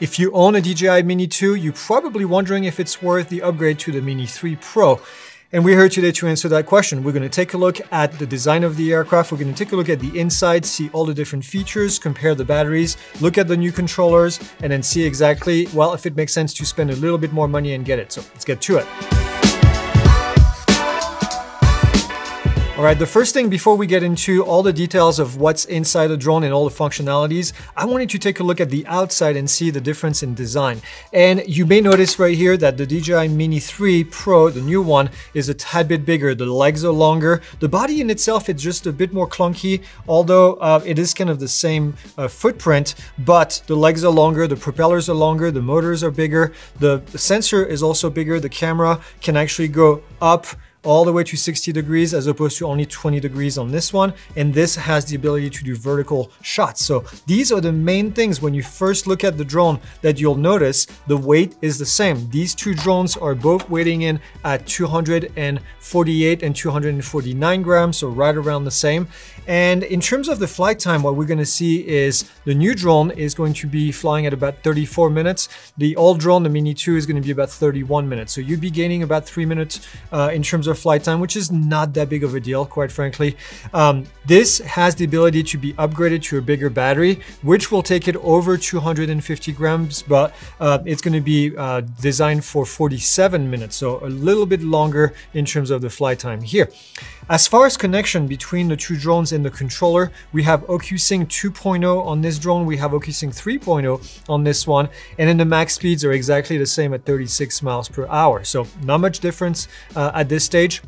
If you own a DJI Mini 2, you're probably wondering if it's worth the upgrade to the Mini 3 Pro. And we're here today to answer that question. We're going to take a look at the design of the aircraft, we're going to take a look at the inside, see all the different features, compare the batteries, look at the new controllers, and then see exactly, well, if it makes sense to spend a little bit more money and get it. So let's get to it. All right, the first thing before we get into all the details of what's inside the drone and all the functionalities, I wanted to take a look at the outside and see the difference in design. And you may notice right here that the DJI Mini 3 Pro, the new one, is a tad bit bigger. The legs are longer. The body in itself is just a bit more clunky, although it is kind of the same footprint, but the legs are longer, the propellers are longer, the motors are bigger, the sensor is also bigger, the camera can actually go up all the way to 60 degrees as opposed to only 20 degrees on this one. And this has the ability to do vertical shots. So these are the main things when you first look at the drone that you'll notice. The weight is the same. These two drones are both weighing in at 248 and 249 grams, so right around the same. And in terms of the flight time, what we're going to see is the new drone is going to be flying at about 34 minutes. The old drone, the Mini 2, is going to be about 31 minutes. So you'd be gaining about 3 minutes in terms of flight time, which is not that big of a deal, quite frankly. This has the ability to be upgraded to a bigger battery, which will take it over 250 grams, but it's going to be designed for 47 minutes, so a little bit longer in terms of the flight time here. As far as connection between the two drones and the controller, we have OcuSync 2.0 on this drone, we have OcuSync 3.0 on this one, and then the max speeds are exactly the same at 36 miles per hour, so not much difference at this stage.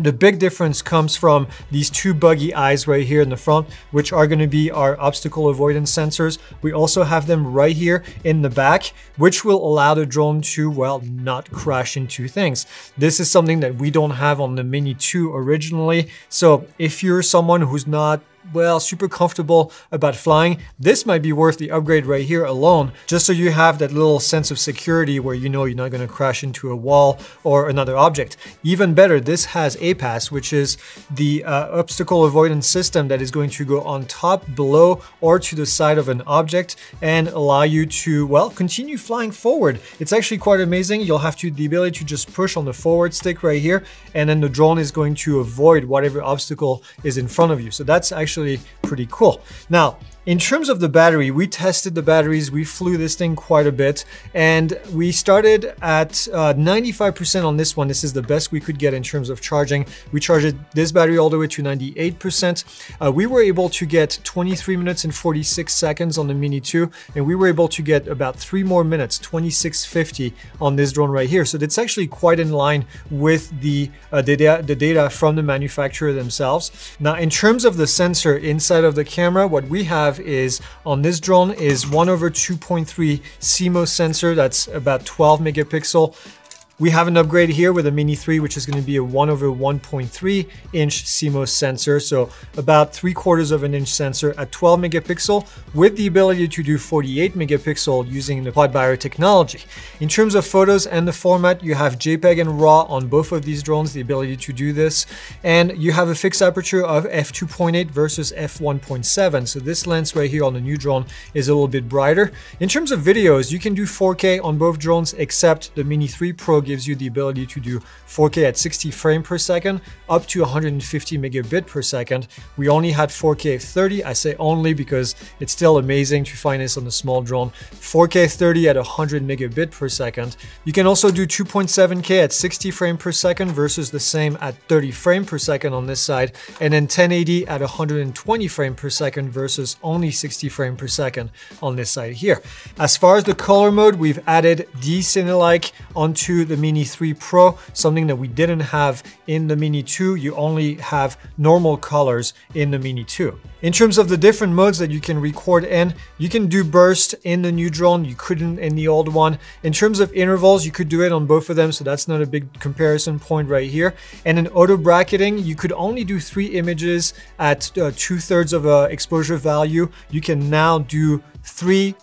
The big difference comes from these two buggy eyes right here in the front, which are going to be our obstacle avoidance sensors. We also have them right here in the back, which will allow the drone to, well, not crash into things. This is something that we don't have on the Mini 2 originally. So if you're someone who's not, well, super comfortable about flying, this might be worth the upgrade right here alone, just so you have that little sense of security where you know you're not going to crash into a wall or another object. Even better, this has APAS, which is the obstacle avoidance system that is going to go on top, below, or to the side of an object and allow you to, well, continue flying forward. It's actually quite amazing. You'll have the ability to just push on the forward stick right here, and then the drone is going to avoid whatever obstacle is in front of you. So that's actually pretty cool. Now, in terms of the battery, we tested the batteries, we flew this thing quite a bit, and we started at 95% on this one. This is the best we could get in terms of charging. We charged this battery all the way to 98%. We were able to get 23 minutes and 46 seconds on the Mini 2, and we were able to get about 3 more minutes, 2650 on this drone right here. So that's actually quite in line with the data from the manufacturer themselves. Now, in terms of the sensor inside of the camera, what we have is on this drone is 1/2.3 CMOS sensor. That's about 12 megapixel. We have an upgrade here with a Mini 3, which is going to be a 1/1.3 inch CMOS sensor. So about 3/4 of an inch sensor at 12 megapixel with the ability to do 48 megapixel using the Bayer technology. In terms of photos and the format, you have JPEG and RAW on both of these drones, the ability to do this. And you have a fixed aperture of f2.8 versus f1.7. So this lens right here on the new drone is a little bit brighter. In terms of videos, you can do 4K on both drones, except the Mini 3 Pro gives you the ability to do 4K at 60 frames per second, up to 150 megabit per second. We only had 4K 30. I say only because it's still amazing to find this on a small drone. 4K 30 at 100 megabit per second. You can also do 2.7K at 60 frames per second versus the same at 30 frames per second on this side, and then 1080 at 120 frames per second versus only 60 frames per second on this side here. As far as the color mode, we've added D CineLike onto the Mini 3 Pro, something that we didn't have in the Mini 2. You only have normal colors in the Mini 2. In terms of the different modes that you can record in, you can do burst in the new drone. You couldn't in the old one. In terms of intervals, you could do it on both of them, so that's not a big comparison point right here. And in auto bracketing, you could only do 3 images at 2/3 of an exposure value. You can now do 3,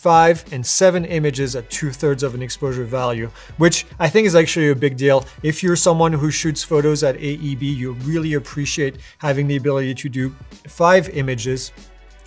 5, and 7 images at 2/3 of an exposure value, which I think is actually a big deal. If you're someone who shoots photos at AEB, you really appreciate having the ability to do 5 images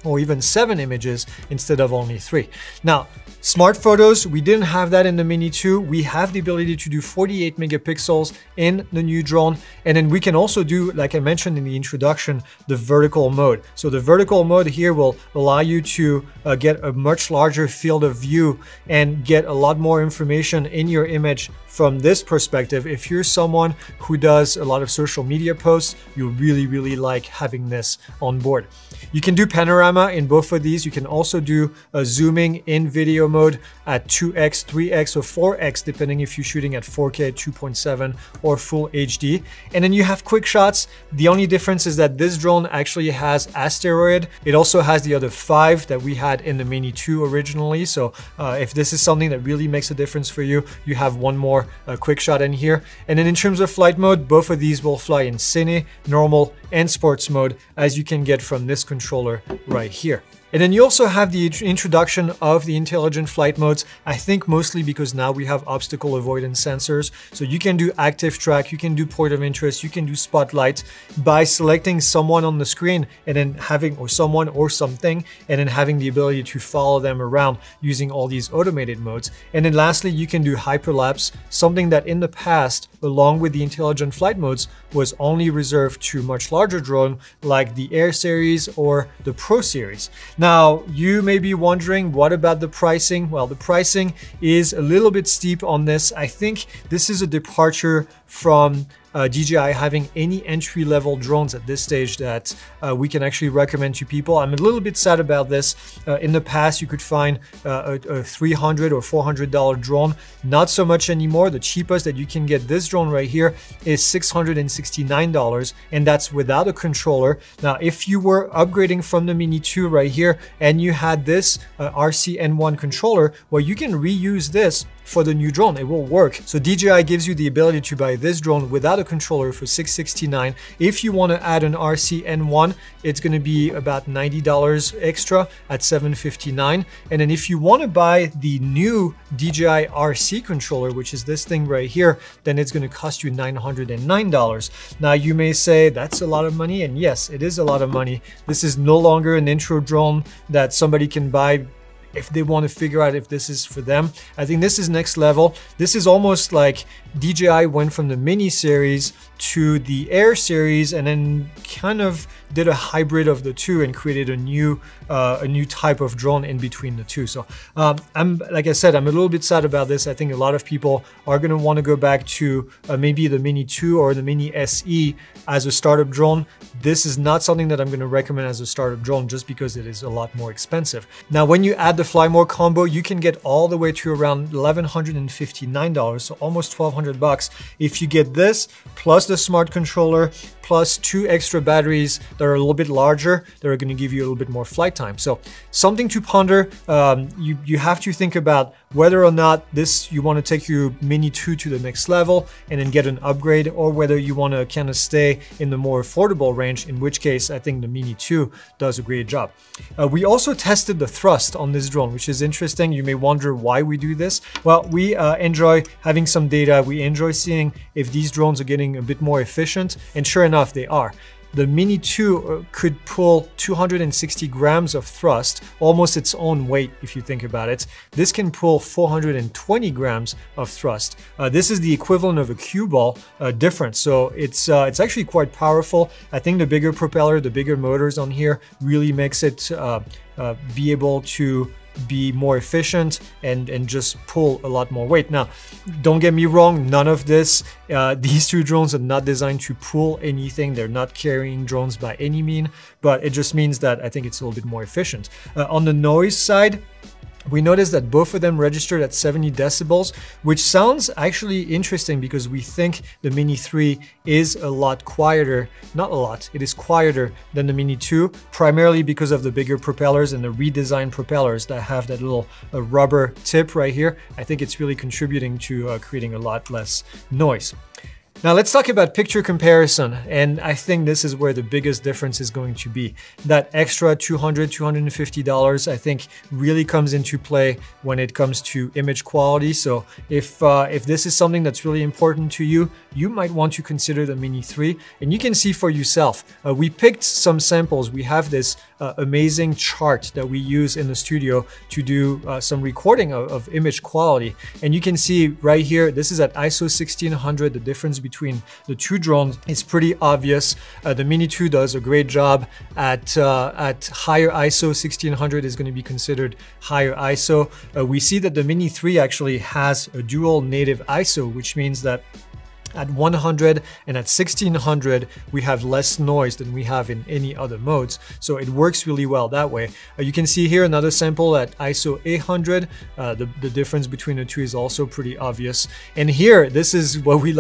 or even 7 images instead of only 3. Now, smart photos, we didn't have that in the Mini 2. We have the ability to do 48 megapixels in the new drone. And then we can also do, like I mentioned in the introduction, the vertical mode. So the vertical mode here will allow you to get a much larger field of view and get a lot more information in your image from this perspective. If you're someone who does a lot of social media posts, you really like having this on board. You can do panorama in both of these. You can also do a zooming in video mode at 2x, 3x, or 4x, depending if you're shooting at 4K, 2.7, or full HD. And then you have quick shots. The only difference is that this drone actually has asteroid. It also has the other 5 that we had in the Mini 2 originally. So if this is something that really makes a difference for you, you have one more quick shot in here. And then in terms of flight mode, both of these will fly in cine, normal, and sports mode, as you can get from this controller right here. And then you also have the introduction of the intelligent flight modes, I think mostly because now we have obstacle avoidance sensors. So you can do active track, you can do point of interest, you can do spotlight by selecting someone on the screen and then having, or someone or something, and then having the ability to follow them around using all these automated modes. And then lastly, you can do hyperlapse, something that in the past, along with the intelligent flight modes, was only reserved to much larger drones like the Air series or the Pro series. Now, you may be wondering, what about the pricing? Well, the pricing is a little bit steep on this. I think this is a departure from DJI having any entry-level drones at this stage that we can actually recommend to people. I'm a little bit sad about this. In the past, you could find a $300 or $400 drone. Not so much anymore. The cheapest that you can get this drone right here is $669, and that's without a controller. Now, if you were upgrading from the Mini 2 right here and you had this RC N1 controller, well, you can reuse this for the new drone. It will work. So DJI gives you the ability to buy this drone without a controller for $669. If you want to add an RC N1, it's going to be about $90 extra at $759. And then if you want to buy the new DJI RC controller, which is this thing right here, then it's going to cost you $909. Now you may say that's a lot of money. And yes, it is a lot of money. This is no longer an intro drone that somebody can buy if they want to figure out if this is for them. I think this is next level. This is almost like DJI went from the Mini series to the Air series and then kind of did a hybrid of the two and created a new type of drone in between the two. So like I said, I'm a little bit sad about this. I think a lot of people are going to want to go back to maybe the Mini 2 or the Mini SE as a startup drone. This is not something that I'm going to recommend as a startup drone just because it is a lot more expensive. Now, when you add the Flymore combo, you can get all the way to around $1,159, so almost $1,200 if you get this plus the smart controller, plus 2 extra batteries that are a little bit larger, that are going to give you a little bit more flight time. So something to ponder. You have to think about whether or not you want to take your Mini 2 to the next level and then get an upgrade, or whether you want to kind of stay in the more affordable range, in which case I think the Mini 2 does a great job. We also tested the thrust on this drone, which is interesting. You may wonder why we do this. Well, we enjoy having some data. We enjoy seeing if these drones are getting a bit more efficient, and sure enough, they are. The Mini 2 could pull 260 grams of thrust, almost its own weight if you think about it. This can pull 420 grams of thrust. This is the equivalent of a cue ball difference, so it's actually quite powerful. I think the bigger propeller, the bigger motors on here really makes it be able to be more efficient and just pull a lot more weight. Now, don't get me wrong, none of this, these two drones are not designed to pull anything. They're not carrying drones by any means, but it just means that I think it's a little bit more efficient. On the noise side, we noticed that both of them registered at 70 decibels, which sounds actually interesting because we think the Mini 3 is a lot quieter, not a lot, it is quieter than the Mini 2, primarily because of the bigger propellers and the redesigned propellers that have that little rubber tip right here. I think it's really contributing to creating a lot less noise. Now let's talk about picture comparison, and I think this is where the biggest difference is going to be. That extra $200, $250 I think really comes into play when it comes to image quality. So if this is something that's really important to you, you might want to consider the Mini 3, and you can see for yourself. We picked some samples. We have this amazing chart that we use in the studio to do some recording of image quality, and you can see right here, this is at ISO 1600, the difference between the two drones is pretty obvious. The Mini 2 does a great job at higher ISO. 1600 is going to be considered higher ISO. We see that the Mini 3 actually has a dual native ISO, which means that at 100 and at 1600, we have less noise than we have in any other modes. So it works really well that way. You can see here another sample at ISO 800. The difference between the two is also pretty obvious. And here, this is what I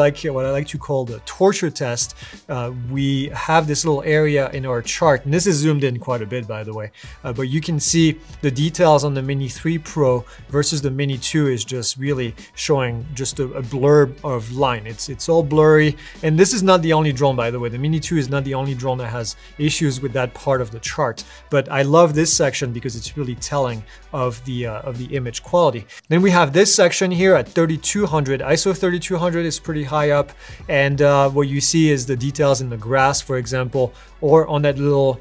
like to call the torture test. We have this little area in our chart, and this is zoomed in quite a bit, by the way. But you can see the details on the Mini 3 Pro versus the Mini 2 is just really showing just a blurb of line. It's all blurry, and this is not the only drone, by the way. The Mini 2 is not the only drone that has issues with that part of the chart, but I love this section because it's really telling of the image quality. Then we have this section here at 3200. ISO 3200 is pretty high up, and what you see is the details in the grass, for example, or on that little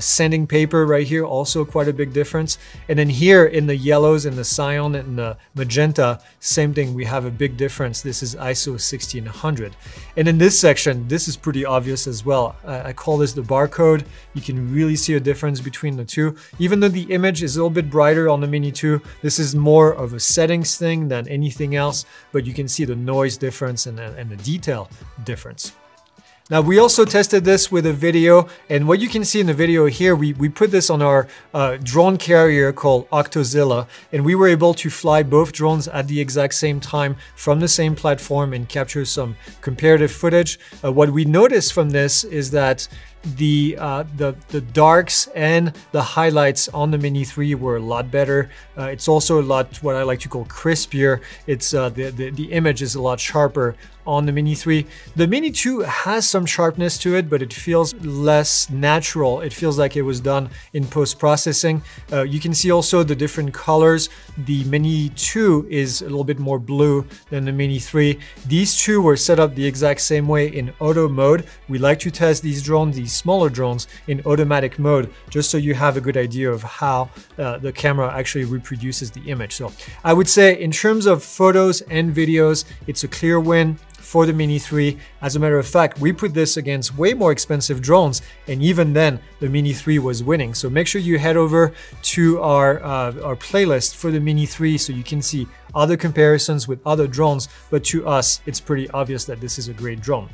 sanding paper right here, also quite a big difference. And then here in the yellows and the cyan and the magenta, same thing, we have a big difference. This is ISO 1600. And in this section, this is pretty obvious as well. I call this the barcode. You can really see a difference between the two. Even though the image is a little bit brighter on the Mini 2, this is more of a settings thing than anything else, but you can see the noise difference and the detail difference. Now, we also tested this with a video, and what you can see in the video here, we put this on our drone carrier called Octozilla, and we were able to fly both drones at the exact same time from the same platform and capture some comparative footage. What we noticed from this is that the darks and the highlights on the Mini 3 were a lot better. It's also a lot what I like to call crispier. It's the image is a lot sharper on the Mini 3. The Mini 2 has some sharpness to it, but it feels less natural. It feels like it was done in post-processing. You can see also the different colors. The Mini 2 is a little bit more blue than the Mini 3. These two were set up the exact same way in auto mode. We like to test these drones, these smaller drones, in automatic mode, just so you have a good idea of how the camera actually reproduces the image. So I would say in terms of photos and videos, it's a clear win for the Mini 3. As a matter of fact, we put this against way more expensive drones, and even then the Mini 3 was winning. So make sure you head over to our playlist for the Mini 3 so you can see other comparisons with other drones, but to us, it's pretty obvious that this is a great drone.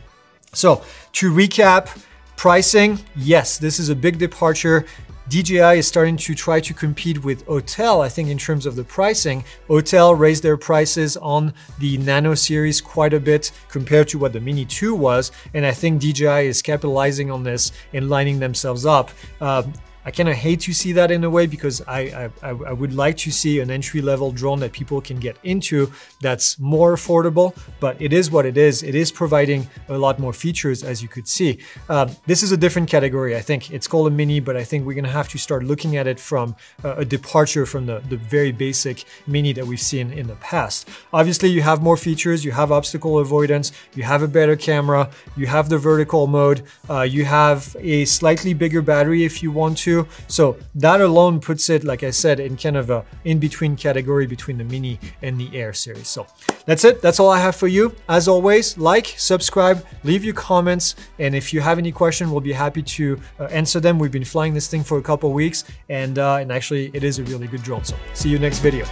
So to recap, pricing, yes, this is a big departure. DJI is starting to try to compete with Autel, I think, in terms of the pricing. Autel raised their prices on the Nano series quite a bit compared to what the Mini 2 was, and I think DJI is capitalizing on this and lining themselves up. I kind of hate to see that in a way, because I would like to see an entry-level drone that people can get into that's more affordable, but it is what it is. It is providing a lot more features, as you could see. This is a different category, I think. It's called a Mini, but I think we're going to have to start looking at it from a departure from the very basic Mini that we've seen in the past. Obviously, you have more features. You have obstacle avoidance. You have a better camera. You have the vertical mode. You have a slightly bigger battery if you want to. So that alone puts it, like I said, in kind of a in-between category between the Mini and the Air series. So that's it. That's all I have for you. As always, like, subscribe, leave your comments. And if you have any question, we'll be happy to answer them. We've been flying this thing for a couple weeks, and actually it is a really good drone. So see you next video.